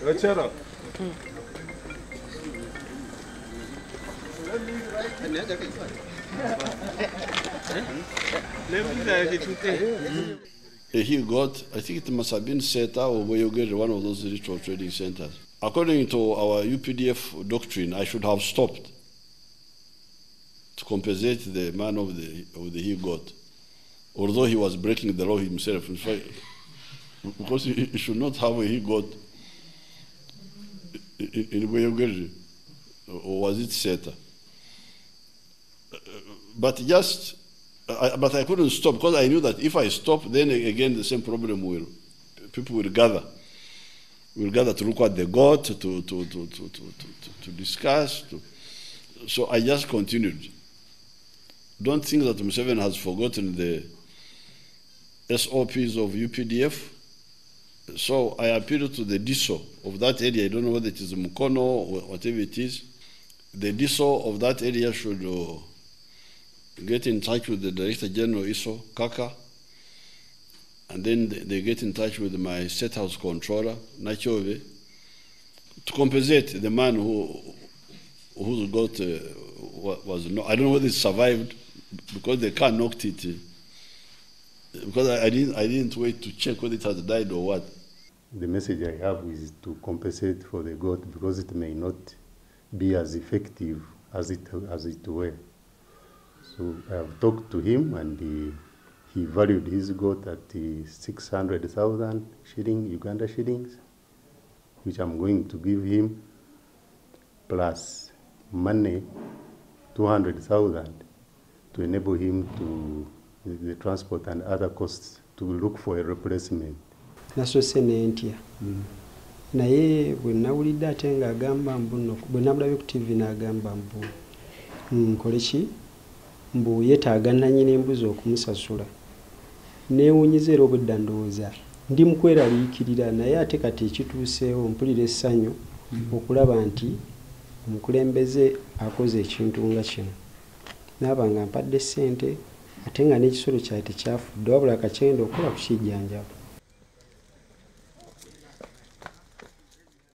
He got, I think it must have been SETA or Bweyogerere, one of those ritual trading centers. According to our UPDF doctrine, I should have stopped to compensate the man of the he got, although he was breaking the law himself. In fact, because he should not have a he got in Bweyogerere, or was it SETA? But I couldn't stop because I knew that if I stop, then again the same problem people will gather. We'll gather to look what they got, to discuss. So I just continued. Don't think that Museveni has forgotten the SOPs of UPDF. So I appealed to the DISO of that area. I don't know whether it is Mukono or whatever it is. The DISO of that area should get in touch with the Director General, ISO, Kaka, and then they get in touch with my State House controller, Nachove, to compensate the man who got, I don't know whether it survived, because the car knocked it, because I didn't wait to check whether it had died or what. The message I have is to compensate for the goat because it may not be as effective as it were. So I have talked to him, and he valued his goat at 600,000 shilling, Uganda shillings, which I'm going to give him, plus money, 200,000, to enable him to the transport and other costs to look for a replacement. Nasose neentia. Na ye bwenawulidde ate nga agamba mbuno, bwenabulabe ku TV n'agamba mbu nkole ki? Mbu yeetaaga nannyini embuzi okumusasula. Neewuunyiza era obudda ndowooza ndi mukweraliikirira naye ate kati ekituuseewo mpulira essanyu okulaba nti omukulembeze akoze ekintu nga kino. Naaba nga mpadde ssente ate nga n'ekisolo kyayi tekyafudde wabula akakyenda okukola ku kijjanjaba.